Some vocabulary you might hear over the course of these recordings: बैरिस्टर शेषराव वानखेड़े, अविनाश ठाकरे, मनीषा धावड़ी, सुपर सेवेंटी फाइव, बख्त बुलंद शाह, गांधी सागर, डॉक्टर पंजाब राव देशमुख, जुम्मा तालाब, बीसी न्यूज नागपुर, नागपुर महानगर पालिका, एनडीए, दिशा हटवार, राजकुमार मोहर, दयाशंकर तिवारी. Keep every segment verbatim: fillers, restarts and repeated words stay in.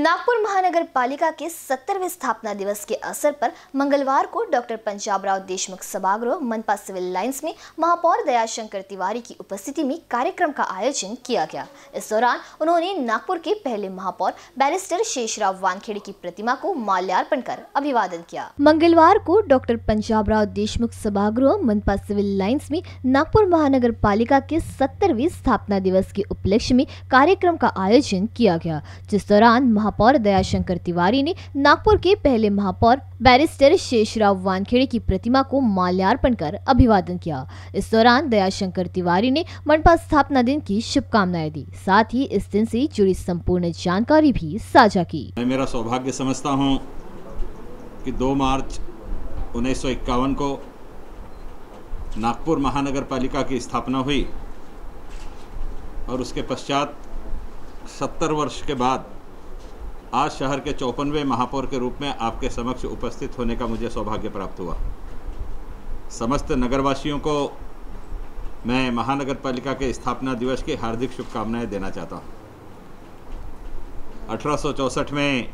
नागपुर महानगर पालिका के सत्तरवें स्थापना दिवस के अवसर पर मंगलवार को डॉक्टर पंजाब राव देशमुख सभागृह मनपा सिविल लाइंस में महापौर दयाशंकर तिवारी की उपस्थिति में कार्यक्रम का आयोजन किया गया। इस दौरान उन्होंने नागपुर के पहले महापौर बैरिस्टर शेषराव वानखेड़े की प्रतिमा को माल्यार्पण कर अभिवादन किया। मंगलवार को डॉक्टर पंजाब राव देशमुख सभागृह मनपा सिविल लाइंस में नागपुर महानगर पालिका के सत्तरवें स्थापना दिवस के उपलक्ष्य में कार्यक्रम का आयोजन किया गया, जिस दौरान महापौर दयाशंकर तिवारी ने नागपुर के पहले महापौर बैरिस्टर शेषराव वानखेड़े की प्रतिमा को माल्यार्पण कर अभिवादन किया। इस दौरान दयाशंकर तिवारी ने मनपा स्थापना दिन की शुभकामनाएं दी, साथ ही इस दिन से जुड़ी संपूर्ण जानकारी भी साझा की। मैं मेरा सौभाग्य समझता हूं कि दो मार्च उन्नीस सौ इक्यावन को नागपुर महानगर पालिका की स्थापना हुई और उसके पश्चात सत्तर वर्ष के बाद आज शहर के चौपनवे महापौर के रूप में आपके समक्ष उपस्थित होने का मुझे सौभाग्य प्राप्त हुआ। समस्त नगरवासियों को मैं महानगर पालिका के स्थापना दिवस की हार्दिक शुभकामनाएं देना चाहता हूं। अठारह सौ चौसठ में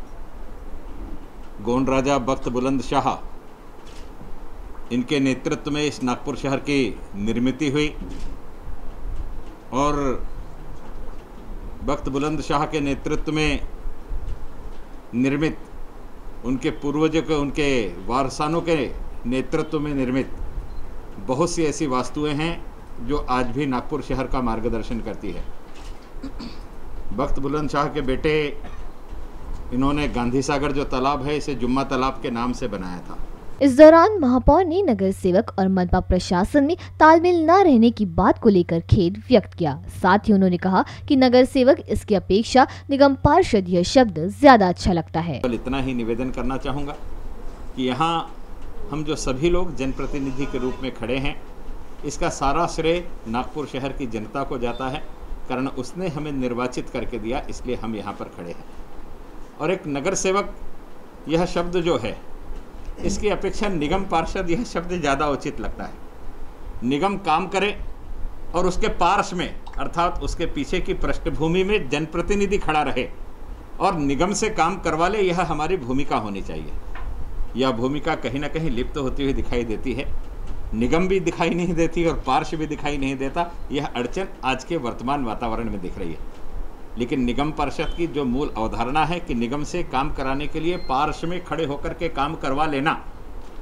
गोंड राजा बख्त बुलंद शाह इनके नेतृत्व में इस नागपुर शहर की निर्मिति हुई और बख्त बुलंद शाह के नेतृत्व में निर्मित उनके पूर्वजों के उनके वारसानों के नेतृत्व में निर्मित बहुत सी ऐसी वास्तुएं हैं जो आज भी नागपुर शहर का मार्गदर्शन करती है। बख्त बुलंद शाह के बेटे इन्होंने गांधी सागर जो तालाब है इसे जुम्मा तालाब के नाम से बनाया था। इस दौरान महापौर ने नगर सेवक और मनपा प्रशासन में तालमेल न रहने की बात को लेकर खेद व्यक्त किया। साथ ही उन्होंने कहा कि नगर सेवक इसकी अपेक्षा निगम पार्षद यह शब्द ज्यादा अच्छा लगता है। इतना ही निवेदन करना चाहूँगा कि यहाँ हम जो सभी लोग जनप्रतिनिधि के रूप में खड़े हैं इसका सारा श्रेय नागपुर शहर की जनता को जाता है, कारण उसने हमें निर्वाचित करके दिया, इसलिए हम यहाँ पर खड़े हैं। और एक नगर सेवक यह शब्द जो है इसकी अपेक्षा निगम पार्षद यह शब्द ज़्यादा उचित लगता है। निगम काम करे और उसके पार्श्व में अर्थात उसके पीछे की पृष्ठभूमि में जनप्रतिनिधि खड़ा रहे और निगम से काम करवा ले, यह हमारी भूमिका होनी चाहिए। यह भूमिका कहीं ना कहीं लिप्त होती हुई दिखाई देती है। निगम भी दिखाई नहीं देती और पार्श्व भी दिखाई नहीं देता। यह अड़चन आज के वर्तमान वातावरण में दिख रही है। लेकिन निगम परिषद की जो मूल अवधारणा है कि निगम से काम कराने के लिए पार्श्व में खड़े होकर के काम करवा लेना,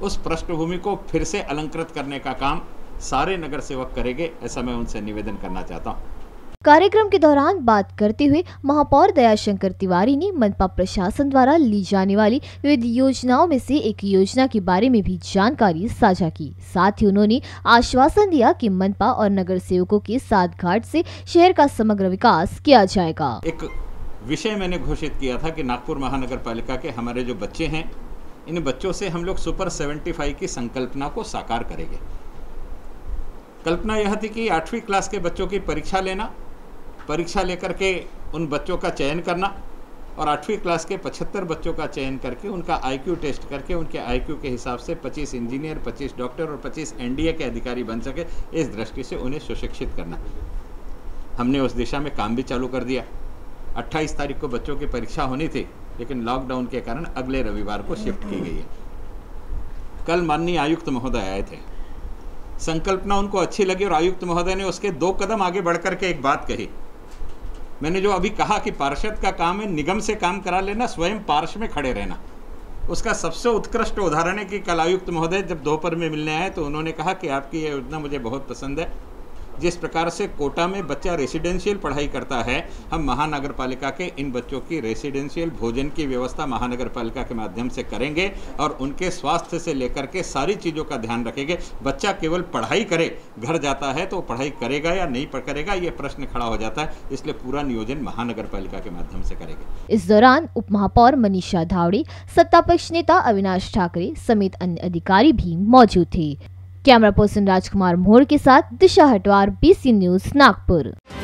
उस पृष्ठभूमि को फिर से अलंकृत करने का काम सारे नगर सेवक करेंगे, ऐसा मैं उनसे निवेदन करना चाहता हूँ। कार्यक्रम के दौरान बात करते हुए महापौर दयाशंकर तिवारी ने मनपा प्रशासन द्वारा ली जाने वाली विविध योजनाओं में से एक योजना के बारे में भी जानकारी साझा की। साथ ही उन्होंने आश्वासन दिया कि मनपा और नगर सेवकों के साथ घाट से शहर का समग्र विकास किया जाएगा। एक विषय मैंने घोषित किया था कि नागपुर महानगर पालिका के हमारे जो बच्चे हैं इन बच्चों से हम लोग सुपर सेवेंटी फाइव की संकल्पना को साकार करेंगे। कल्पना यह थी कि आठवीं क्लास के बच्चों की परीक्षा लेना, परीक्षा लेकर के उन बच्चों का चयन करना और आठवीं क्लास के पचहत्तर बच्चों का चयन करके उनका आईक्यू टेस्ट करके उनके आईक्यू के हिसाब से पच्चीस इंजीनियर, पच्चीस डॉक्टर और पच्चीस एनडीए के अधिकारी बन सके, इस दृष्टि से उन्हें सुशिक्षित करना। हमने उस दिशा में काम भी चालू कर दिया। अट्ठाईस तारीख को बच्चों की परीक्षा होनी थी लेकिन लॉकडाउन के कारण अगले रविवार को शिफ्ट की गई है। कल माननीय आयुक्त महोदय आए थे, संकल्पना उनको अच्छी लगी और आयुक्त महोदय ने उसके दो कदम आगे बढ़ करके एक बात कही। मैंने जो अभी कहा कि पार्षद का काम है निगम से काम करा लेना, स्वयं पार्श्व में खड़े रहना, उसका सबसे उत्कृष्ट उदाहरण है कि कल आयुक्त महोदय जब दोपहर में मिलने आए तो उन्होंने कहा कि आपकी यह योजना मुझे बहुत पसंद है। जिस प्रकार से कोटा में बच्चा रेसिडेंशियल पढ़ाई करता है, हम महानगर पालिका के इन बच्चों की रेसिडेंशियल भोजन की व्यवस्था महानगर पालिका के माध्यम से करेंगे और उनके स्वास्थ्य से लेकर के सारी चीज़ों का ध्यान रखेंगे। बच्चा केवल पढ़ाई करे, घर जाता है तो पढ़ाई करेगा या नहीं करेगा ये प्रश्न खड़ा हो जाता है, इसलिए पूरा नियोजन महानगर पालिका के माध्यम से करेंगे। इस दौरान उप महापौर मनीषा धावड़ी, सत्तापक्ष नेता अविनाश ठाकरे समेत अन्य अधिकारी भी मौजूद थे। कैमरा पर्सन राजकुमार मोहर के साथ दिशा हटवार, बीसी न्यूज नागपुर।